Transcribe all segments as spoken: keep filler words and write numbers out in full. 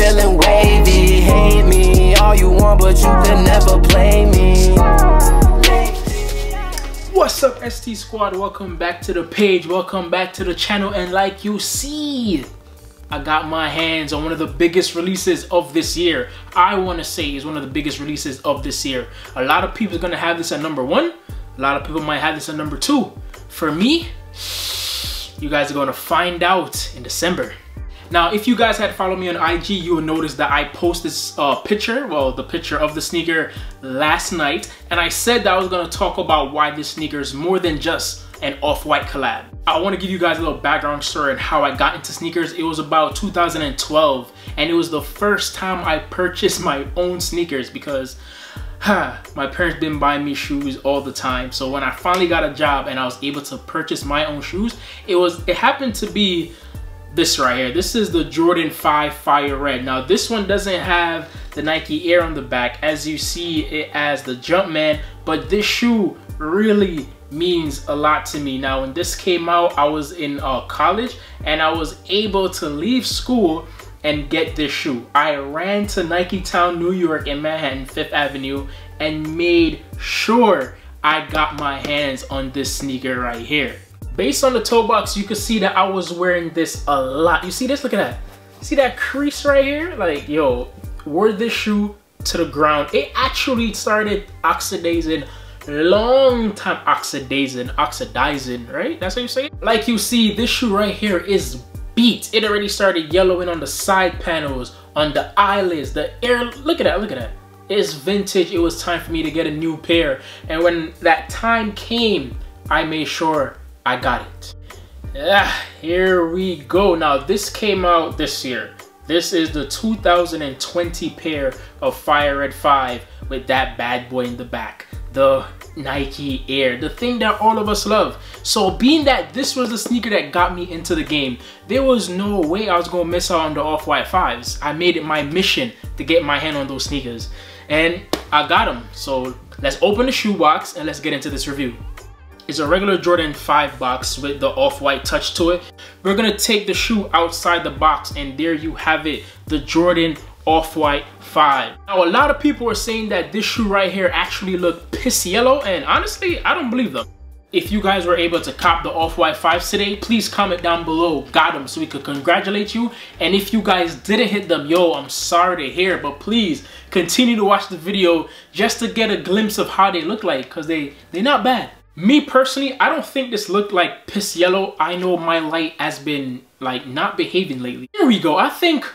feeling wavy. Hate me all you want, but you can never play me. What's up, S T Squad? Welcome back to the page. Welcome back to the channel. And like you see, I got my hands on one of the biggest releases of this year. I want to say is one of the biggest releases of this year. A lot of people are going to have this at number one. A lot of people might have this at number two. For me, you guys are going to find out in December. Now, if you guys had followed me on I G, you would notice that I posted this uh, picture, well, the picture of the sneaker last night. And I said that I was going to talk about why this sneaker is more than just an Off-White collab. I want to give you guys a little background story on how I got into sneakers. It was about two thousand twelve, and it was the first time I purchased my own sneakers because huh, my parents didn't buy me shoes all the time. So when I finally got a job and I was able to purchase my own shoes, it was it happened to be this right here. This is the Jordan five Fire Red. Now this one doesn't have the Nike Air on the back, as you see it as the Jumpman, but this shoe really means a lot to me. Now when this came out, I was in uh, college, and I was able to leave school and get this shoe. I ran to Nike Town, New York, in Manhattan, Fifth Avenue, and made sure I got my hands on this sneaker right here. Based on the toe box, you can see that I was wearing this a lot. You see this? Look at that. See that crease right here? Like, yo, wore this shoe to the ground. It actually started oxidizing long time oxidizing oxidizing right, that's what you say. Like you see, this shoe right here is beat. It already started yellowing on the side panels, on the eyelids, the air. Look at that, look at that. It's vintage. It was time for me to get a new pair, and when that time came, I made sure I got it. Ah, here we go. Now this came out this year. This is the two thousand twenty pair of Fire Red five with that bad boy in the back, the Nike Air, the thing that all of us love. So being that this was the sneaker that got me into the game, there was no way I was gonna miss out on the Off-White fives. I made it my mission to get my hand on those sneakers, and I got them. So let's open the shoe box and let's get into this review. It's a regular Jordan five box with the Off-White touch to it. We're gonna take the shoe outside the box, and there you have it, the Jordan Off-White five. Now a lot of people are saying that this shoe right here actually looked piss yellow, and honestly I don't believe them. If you guys were able to cop the Off-White fives today, please comment down below got them so we could congratulate you. And if you guys didn't hit them, yo, I'm sorry to hear, but please continue to watch the video just to get a glimpse of how they look like, because they they're not bad. Me personally, I don't think this looked like piss yellow. I know my light has been like not behaving lately. Here we go. I think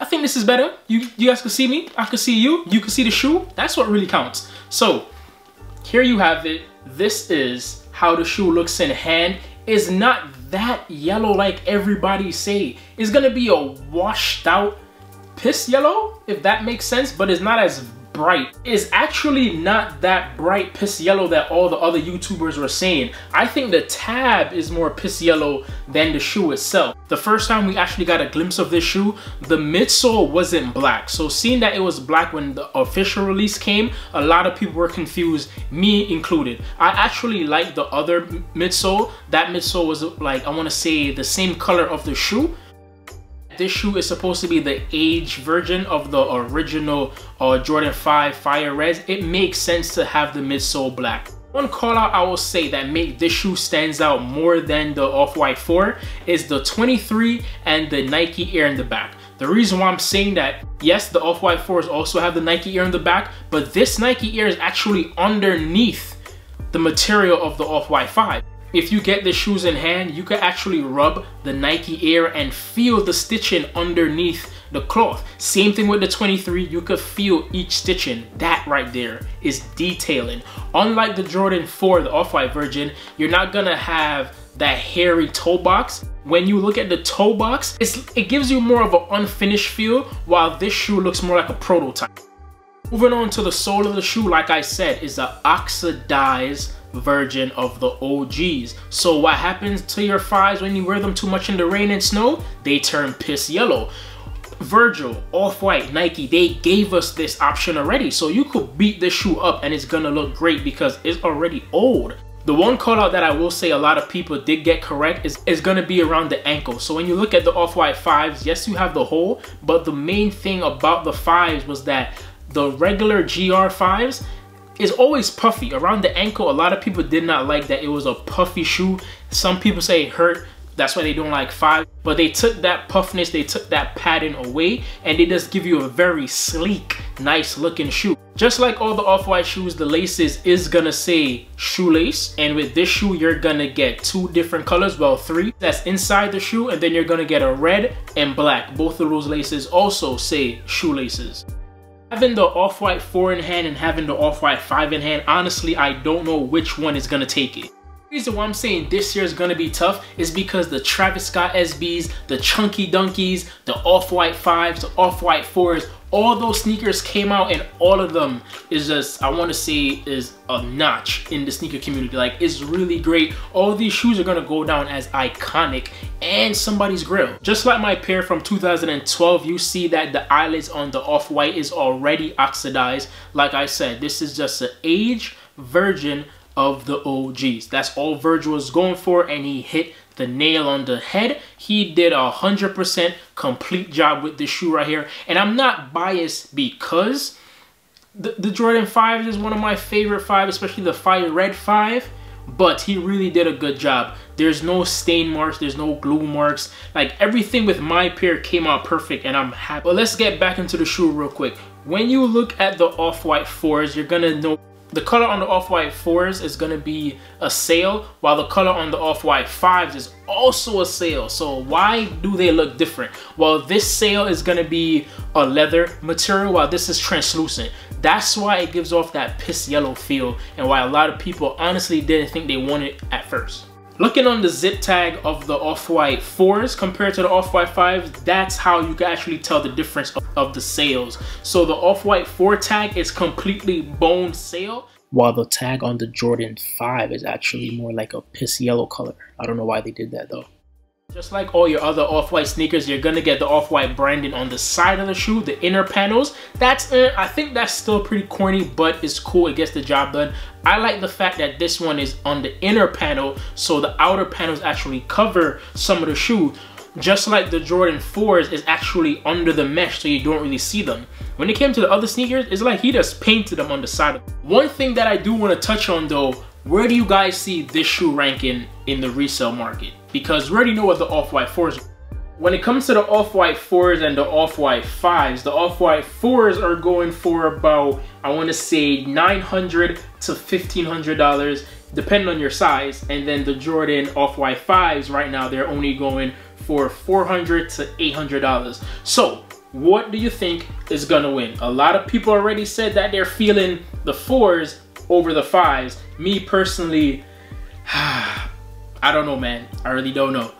I think this is better. You, you guys can see me, I can see you, you can see the shoe. That's what really counts. So here you have it. This is how the shoe looks in hand. It's not that yellow like everybody say. It's gonna be a washed out piss yellow, if that makes sense, but it's not as bright. It's actually not that bright piss yellow that all the other YouTubers were saying. I think the tab is more piss yellow than the shoe itself. The first time we actually got a glimpse of this shoe, the midsole wasn't black. So seeing that it was black when the official release came, a lot of people were confused, me included. I actually liked the other midsole. That midsole was like, I want to say, the same color of the shoe. This shoe is supposed to be the aged version of the original uh, Jordan five Fire Reds. It makes sense to have the midsole black. One call out I will say that make this shoe stands out more than the Off-White four is the twenty-three and the Nike Air in the back. The reason why I'm saying that, yes, the Off-White fours also have the Nike Air in the back, but this Nike Air is actually underneath the material of the Off-White five. If you get the shoes in hand, you can actually rub the Nike Air and feel the stitching underneath the cloth. Same thing with the twenty-three, you could feel each stitching. That right there is detailing. Unlike the Jordan four, the Off-White version, you're not gonna have that hairy toe box. When you look at the toe box, it's, it gives you more of an unfinished feel, while this shoe looks more like a prototype. Moving on to the sole of the shoe, like I said, is an oxidized version of the O Gs. So what happens to your fives when you wear them too much in the rain and snow? They turn piss yellow. Virgil, Off-White, Nike, they gave us this option already. So you could beat this shoe up and it's gonna look great because it's already old. The one call out that I will say a lot of people did get correct is, is going to be around the ankle. So when you look at the Off-White fives, yes, you have the hole, but the main thing about the fives was that the regular G R fives is always puffy around the ankle. A lot of people did not like that it was a puffy shoe. Some people say it hurt. That's why they don't like five, but they took that puffiness, they took that pattern away, and they just give you a very sleek, nice looking shoe. Just like all the Off-White shoes, the laces is gonna say shoelace, and with this shoe, you're gonna get two different colors, well, three, that's inside the shoe, and then you're gonna get a red and black. Both of those laces also say shoelaces. Having the Off-White four in hand and having the Off-White five in hand, honestly, I don't know which one is gonna take it. The reason why I'm saying this year is going to be tough is because the Travis Scott S Bs, the Chunky Dunkeys, the Off-White fives, the Off-White fours, all those sneakers came out, and all of them is just, I want to say, is a notch in the sneaker community. Like, it's really great. All these shoes are going to go down as iconic and somebody's grill. Just like my pair from two thousand twelve, you see that the eyelids on the Off-White is already oxidized. Like I said, this is just an age version of the O Gs. That's all Virgil was going for, and he hit the nail on the head. He did a hundred percent complete job with this shoe right here, and I'm not biased because the, the Jordan five is one of my favorite five, especially the fire red five, but he really did a good job. There's no stain marks, there's no glue marks, like everything with my pair came out perfect, and I'm happy. But let's get back into the shoe real quick. When you look at the Off-White fours, you're gonna know the color on the Off-White fours is going to be a sale, while the color on the Off-White fives is also a sale. So why do they look different? Well, this sale is going to be a leather material, while this is translucent. That's why it gives off that piss yellow feel, and why a lot of people honestly didn't think they wanted it at first. Looking on the zip tag of the Off-White fours compared to the Off-White fives, that's how you can actually tell the difference of, of the sales. So the Off-White four tag is completely bone sale, while the tag on the Jordan five is actually more like a piss yellow color. I don't know why they did that though. Just like all your other Off-White sneakers, you're gonna get the Off-White branding on the side of the shoe, the inner panels. That's uh, I think that's still pretty corny, but it's cool, it gets the job done. I like the fact that this one is on the inner panel, so the outer panels actually cover some of the shoe. Just like the Jordan fours is actually under the mesh, so you don't really see them. When it came to the other sneakers, it's like he just painted them on the side of them. One thing that I do want to touch on though, where do you guys see this shoe ranking in the resale market? Because we already know what the Off-White fours are. When it comes to the Off-White fours and the Off-White fives, the Off-White fours are going for about, I want to say, nine hundred to fifteen hundred dollars, depending on your size. And then the Jordan Off-White fives right now, they're only going for four hundred to eight hundred dollars. So what do you think is gonna win? A lot of people already said that they're feeling the fours over the fives. Me personally, I don't know, man. I really don't know.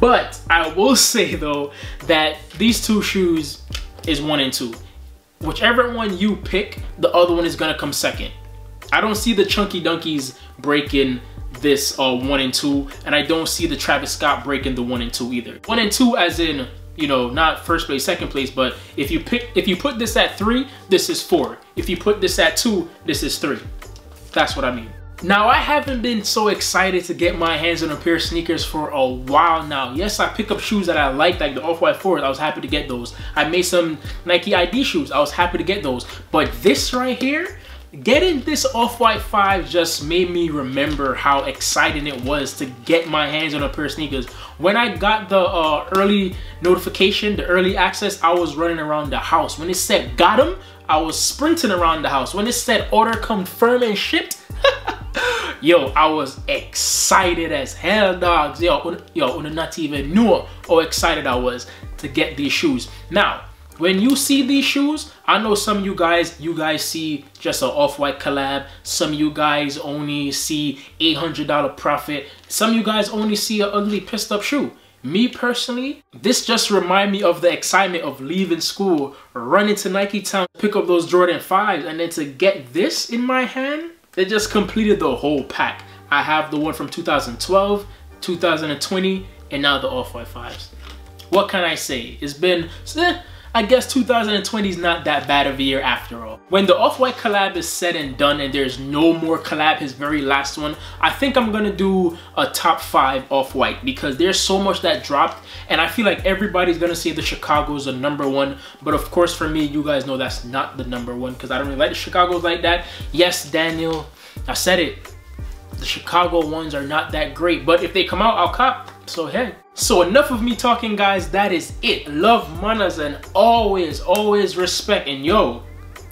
But I will say though that these two shoes is one and two. Whichever one you pick, the other one is gonna come second. I don't see the Chunky Dunkeys breaking this uh, one and two, and I don't see the Travis Scott breaking the one and two either. One and two, as in, you know, not first place, second place, but if you pick, if you put this at three, this is four. If you put this at two, this is three. That's what I mean. Now, I haven't been so excited to get my hands on a pair of sneakers for a while now. Yes, I pick up shoes that I like, like the Off-White fours. I was happy to get those. I made some Nike I D shoes. I was happy to get those. But this right here, getting this Off-White five just made me remember how exciting it was to get my hands on a pair of sneakers. When I got the uh, early notification, the early access, I was running around the house. When it said, got them, I was sprinting around the house. When it said, order confirmed and shipped, yo, I was excited as hell, dogs. Yo, yo, not even knew how excited I was to get these shoes. Now, when you see these shoes, I know some of you guys, you guys see just an Off-White collab. Some of you guys only see eight hundred dollar profit. Some of you guys only see an ugly, pissed up shoe. Me personally, this just remind me of the excitement of leaving school, running to Nike Town, pick up those Jordan fives, and then to get this in my hand. They just completed the whole pack. I have the one from two thousand twelve, two thousand twenty, and now the Off-White fives. What can I say? It's been, I guess two thousand twenty is not that bad of a year after all. When the Off-White collab is said and done and there's no more collab, his very last one, I think I'm gonna do a top five Off-White because there's so much that dropped and I feel like everybody's gonna say the Chicago is the number one, but of course for me, you guys know that's not the number one because I don't really like the Chicagos like that. Yes, Daniel, I said it. The Chicago ones are not that great, but if they come out, I'll cop, so hey. So enough of me talking, guys, that is it. Love, manas, and always, always respect. And yo,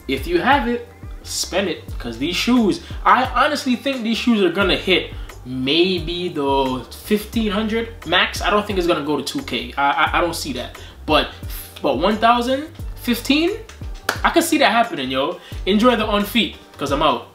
if you have it, spend it, because these shoes, I honestly think these shoes are gonna hit maybe the fifteen hundred max. I don't think it's gonna go to two K. I, I, I don't see that, but, but one thousand, fifteen, I could see that happening, yo. Enjoy the on feet, because I'm out.